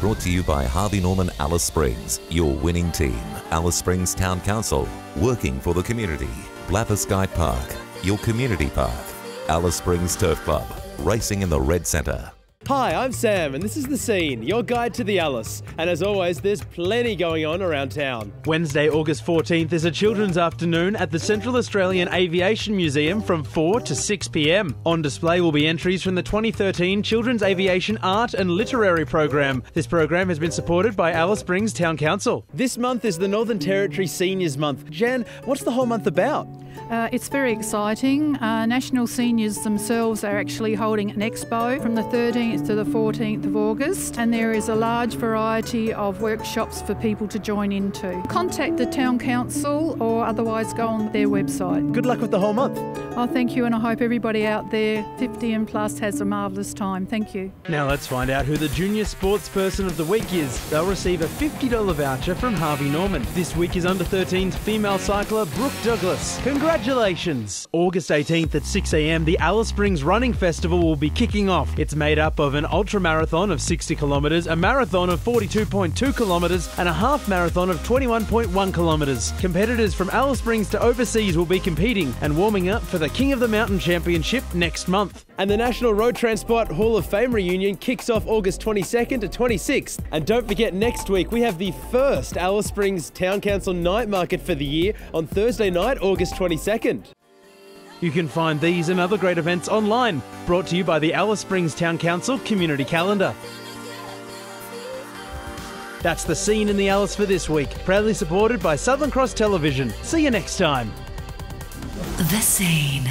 Brought to you by Harvey Norman Alice Springs, your winning team. Alice Springs Town Council, working for the community. Blatherskite Park, your community park. Alice Springs Turf Club, racing in the red centre. Hi, I'm Sam and this is The Scene, your guide to the Alice. And as always, there's plenty going on around town. Wednesday, August 14th is a children's afternoon at the Central Australian Aviation Museum from 4 to 6 p.m. On display will be entries from the 2013 Children's Aviation Art and Literary Program. This program has been supported by Alice Springs Town Council. This month is the Northern Territory Seniors Month. Jan, what's the whole month about? It's very exciting. National Seniors themselves are actually holding an expo from the 13th to the 14th of August, and there is a large variety of workshops for people to join into. Contact the Town Council or otherwise go on their website. Good luck with the whole month. Oh, thank you, and I hope everybody out there 50 and plus has a marvellous time. Thank you. Now let's find out who the Junior Sports Person of the Week is. They'll receive a $50 voucher from Harvey Norman. This week is under 13s female cycler Brooke Douglas. Congratulations! August 18th at 6 a.m, the Alice Springs Running Festival will be kicking off. It's made up of an ultramarathon of 60 kilometres, a marathon of 42.2 kilometres, and a half marathon of 21.1 kilometres. Competitors from Alice Springs to overseas will be competing and warming up for the King of the Mountain Championship next month. And the National Road Transport Hall of Fame reunion kicks off August 22nd to 26th. And don't forget, next week we have the first Alice Springs Town Council night market for the year on Thursday night, August 22nd. You can find these and other great events online, brought to you by the Alice Springs Town Council Community Calendar. That's The Scene in the Alice for this week, proudly supported by Southern Cross Television. See you next time. The Scene.